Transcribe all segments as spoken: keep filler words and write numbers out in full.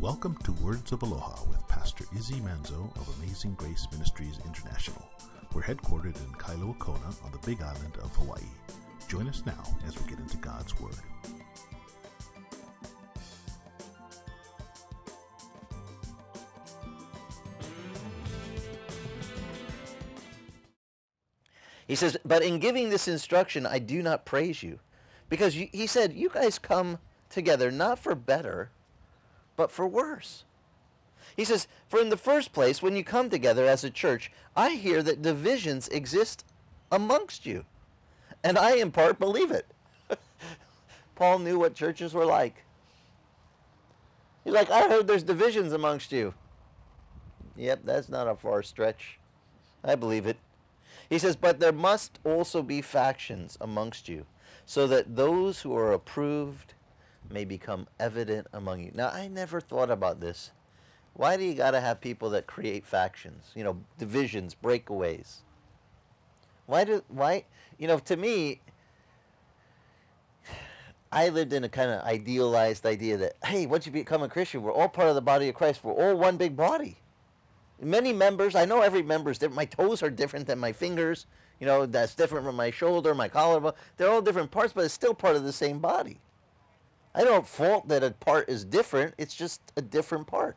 Welcome to Words of Aloha with Pastor Izzy Manzo of Amazing Grace Ministries International. We're headquartered in Kailua Kona on the Big Island of Hawaii. Join us now as we get into God's Word. He says, but in giving this instruction, I do not praise you. Because you, he said, you guys come together not for better, but for worse. He says, for in the first place, when you come together as a church, I hear that divisions exist amongst you. And I, in part, believe it. Paul knew what churches were like. He's like, I heard there's divisions amongst you. Yep, that's not a far stretch. I believe it. He says, but there must also be factions amongst you, so that those who are approved may become evident among you. Now, I never thought about this. Why do you got to have people that create factions, you know, divisions, breakaways? Why do, why, you know, to me, I lived in a kind of idealized idea that, hey, once you become a Christian, we're all part of the body of Christ. We're all one big body. Many members, I know every member is different. My toes are different than my fingers. You know, that's different from my shoulder, my collarbone. They're all different parts, but it's still part of the same body. I don't fault that a part is different. It's just a different part.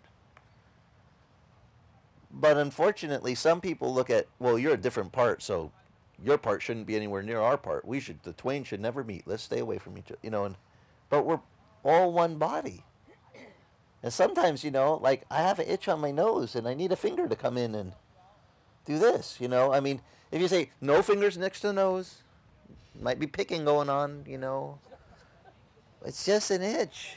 But unfortunately, some people look at, well, you're a different part, so your part shouldn't be anywhere near our part. We should, the twain should never meet. Let's stay away from each other, you know. And, but we're all one body. And sometimes, you know, like I have an itch on my nose and I need a finger to come in and do this, you know. I mean, if you say no fingers next to the nose, might be picking going on, you know. It's just an itch.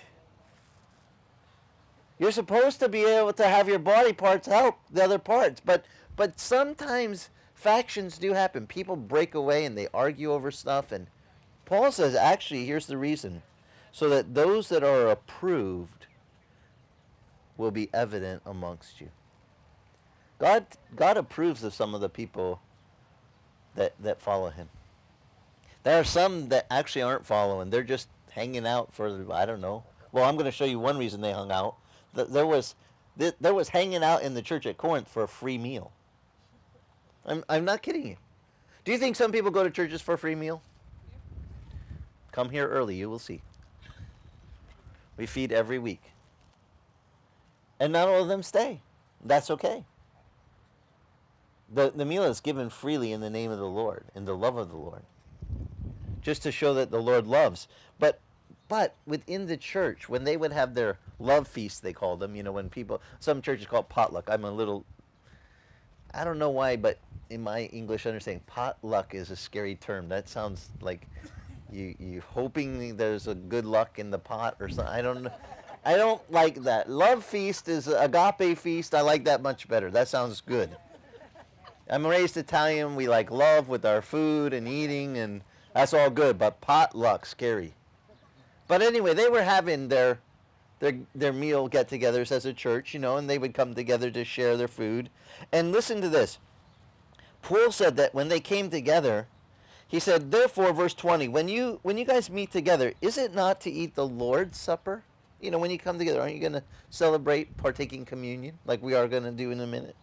You're supposed to be able to have your body parts help the other parts, but but sometimes factions do happen. People break away and they argue over stuff. And Paul says, actually, here's the reason. So that those that are approved will be evident amongst you. God, God approves of some of the people that, that follow him. There are some that actually aren't following. They're just hanging out for, I don't know. Well, I'm going to show you one reason they hung out. There was, there was hanging out in the church at Corinth for a free meal. I'm, I'm not kidding you. Do you think some people go to churches for a free meal? Come here early, you will see. We feed every week. And not all of them stay. That's okay. The, the meal is given freely in the name of the Lord, in the love of the Lord. Just to show that the Lord loves. But But within the church, when they would have their love feasts, they call them, you know, when people, some churches call it potluck. I'm a little, I don't know why, but in my English understanding, potluck is a scary term. That sounds like you, you're hoping there's a good luck in the pot or something. I don't know. I don't like that. Love feast is agape feast. I like that much better. That sounds good. I'm raised Italian. We like love with our food and eating, and that's all good, but potluck, scary. But anyway, they were having their, their, their meal get-togethers as a church, you know, and they would come together to share their food. And listen to this. Paul said that when they came together, he said, therefore, verse twenty, when you, when you guys meet together, is it not to eat the Lord's Supper? You know, when you come together, aren't you going to celebrate partaking communion like we are going to do in a minute?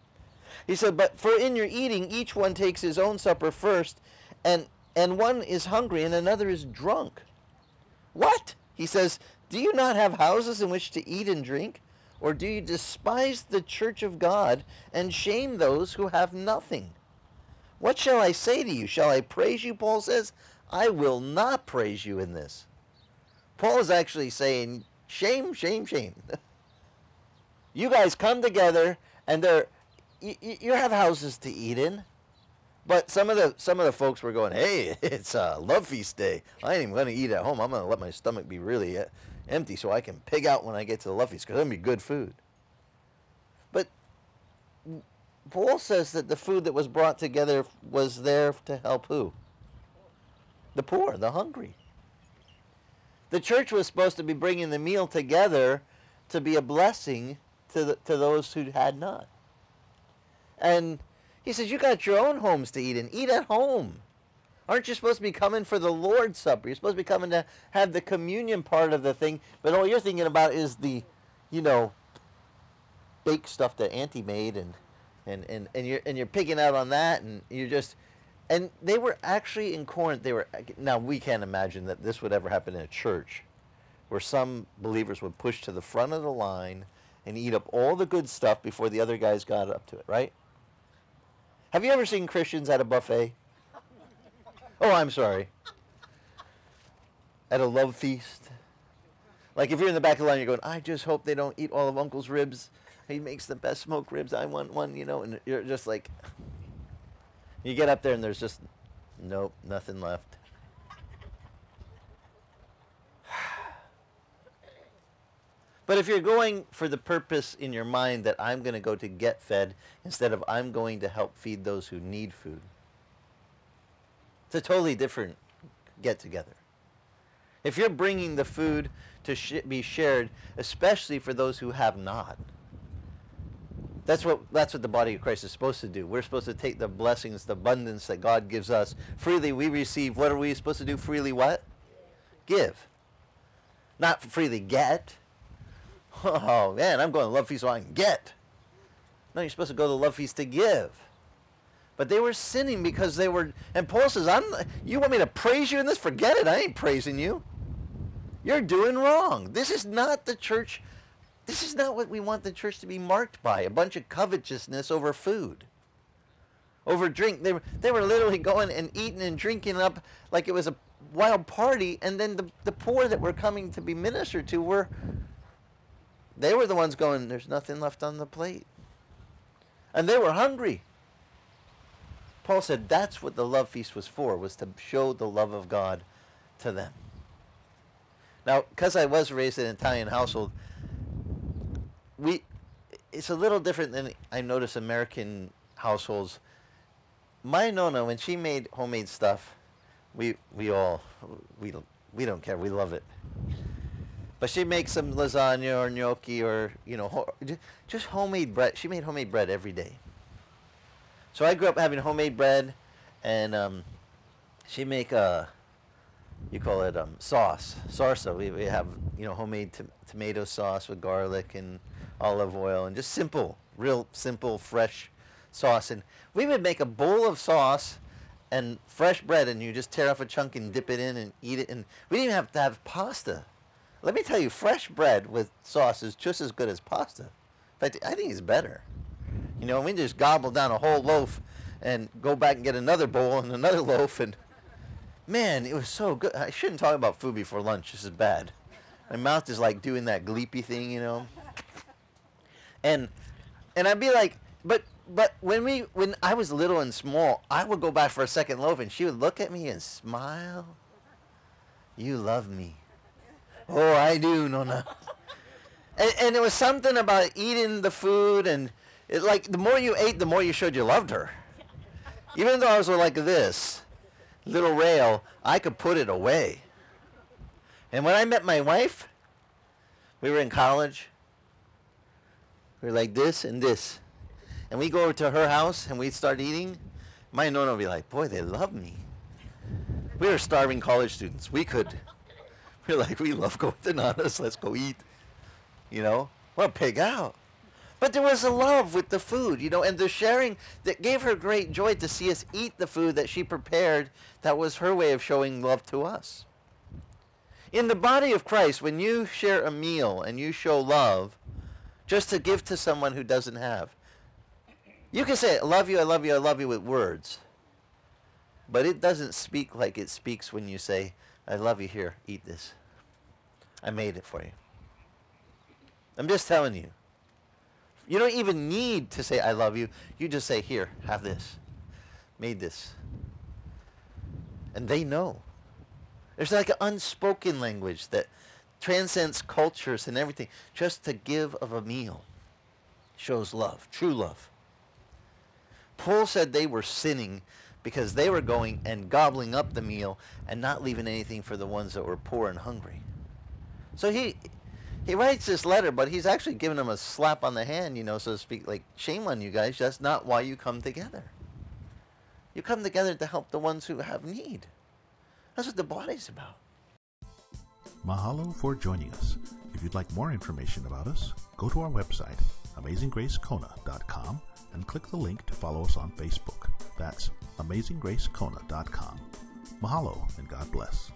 He said, but for in your eating, each one takes his own supper first, and, and one is hungry and another is drunk. What? He says, do you not have houses in which to eat and drink? Or do you despise the church of God and shame those who have nothing? What shall I say to you? Shall I praise you, Paul says? I will not praise you in this. Paul is actually saying, shame, shame, shame. You guys come together and they're, you, you have houses to eat in. But some of the some of the folks were going, hey, it's a uh, love feast day. I ain't even going to eat at home. I'm going to let my stomach be really uh, empty so I can pig out when I get to the love feast because it'll be good food. But Paul says that the food that was brought together was there to help who? The poor, the hungry. The church was supposed to be bringing the meal together to be a blessing to the, to those who had not. And he says, you got your own homes to eat in. Eat at home. Aren't you supposed to be coming for the Lord's Supper? You're supposed to be coming to have the communion part of the thing. But all you're thinking about is the, you know, fake stuff that Auntie made, and and and and you're and you're picking out on that, and you're just, and they were actually in Corinth. They were now we can't imagine that this would ever happen in a church, where some believers would push to the front of the line and eat up all the good stuff before the other guys got up to it, right? Have you ever seen Christians at a buffet? Oh, I'm sorry. At a love feast. Like if you're in the back of the line, you're going, I just hope they don't eat all of Uncle's ribs. He makes the best smoked ribs. I want one, you know. And you're just like, you get up there and there's just, nope, nothing left. But if you're going for the purpose in your mind that I'm going to go to get fed instead of I'm going to help feed those who need food, it's a totally different get-together. If you're bringing the food to sh be shared, especially for those who have not, that's what, that's what the body of Christ is supposed to do. We're supposed to take the blessings, the abundance that God gives us. Freely we receive. What are we supposed to do? Freely what? Give. Not freely get. Oh, man, I'm going to love feast so I can get. No, you're supposed to go to the love feast to give. But they were sinning because they were, and Paul says, I'm, you want me to praise you in this? Forget it. I ain't praising you. You're doing wrong. This is not the church. This is not what we want the church to be marked by, a bunch of covetousness over food, over drink. They were, they were literally going and eating and drinking up like it was a wild party, and then the, the poor that were coming to be ministered to were, they were the ones going, there's nothing left on the plate. And they were hungry. Paul said that's what the love feast was for, was to show the love of God to them. Now, because I was raised in an Italian household, we, it's a little different than I notice American households. My nonna, when she made homemade stuff, we, we all, we, we don't care, we love it. But she makes some lasagna or gnocchi or, you know, just homemade bread. She made homemade bread every day. So I grew up having homemade bread, and um, she make a, you call it um, sauce, sarsa. We, we have, you know, homemade to tomato sauce with garlic and olive oil, and just simple, real simple, fresh sauce. And we would make a bowl of sauce and fresh bread, and you just tear off a chunk and dip it in and eat it. And we didn't even have to have pasta. Let me tell you, fresh bread with sauce is just as good as pasta. In fact, I think it's better. You know, we just gobble down a whole loaf and go back and get another bowl and another loaf. And, man, it was so good. I shouldn't talk about food before lunch. This is bad. My mouth is, like, doing that gleepy thing, you know. And and I'd be like, but but when we when I was little and small, I would go back for a second loaf, and she would look at me and smile. You love me. Oh, I do, Nona. And, and it was something about eating the food, and it, like, the more you ate, the more you showed you loved her. Even though I was like this little rail, I could put it away. And when I met my wife, we were in college. We were like this and this. And we go over to her house, and we'd start eating. My Nona would be like, boy, they love me. We were starving college students. We could. We were like, we love going to Nana's. Let's go eat. You know, we'll pig out. But there was a love with the food, you know, and the sharing that gave her great joy to see us eat the food that she prepared. That was her way of showing love to us. In the body of Christ, when you share a meal and you show love just to give to someone who doesn't have, you can say, I love you, I love you, I love you with words. But it doesn't speak like it speaks when you say, I love you, here, eat this. I made it for you. I'm just telling you. You don't even need to say, I love you. You just say, here, have this. Made this. And they know. There's like an unspoken language that transcends cultures and everything. Just to give of a meal shows love, true love. Paul said they were sinning because they were going and gobbling up the meal and not leaving anything for the ones that were poor and hungry. So he... He writes this letter, but he's actually giving them a slap on the hand, you know, so to speak, like, shame on you guys. That's not why you come together. You come together to help the ones who have need. That's what the body's about. Mahalo for joining us. If you'd like more information about us, go to our website, amazing grace kona dot com and click the link to follow us on Facebook. That's amazing grace kona dot com. Mahalo and God bless.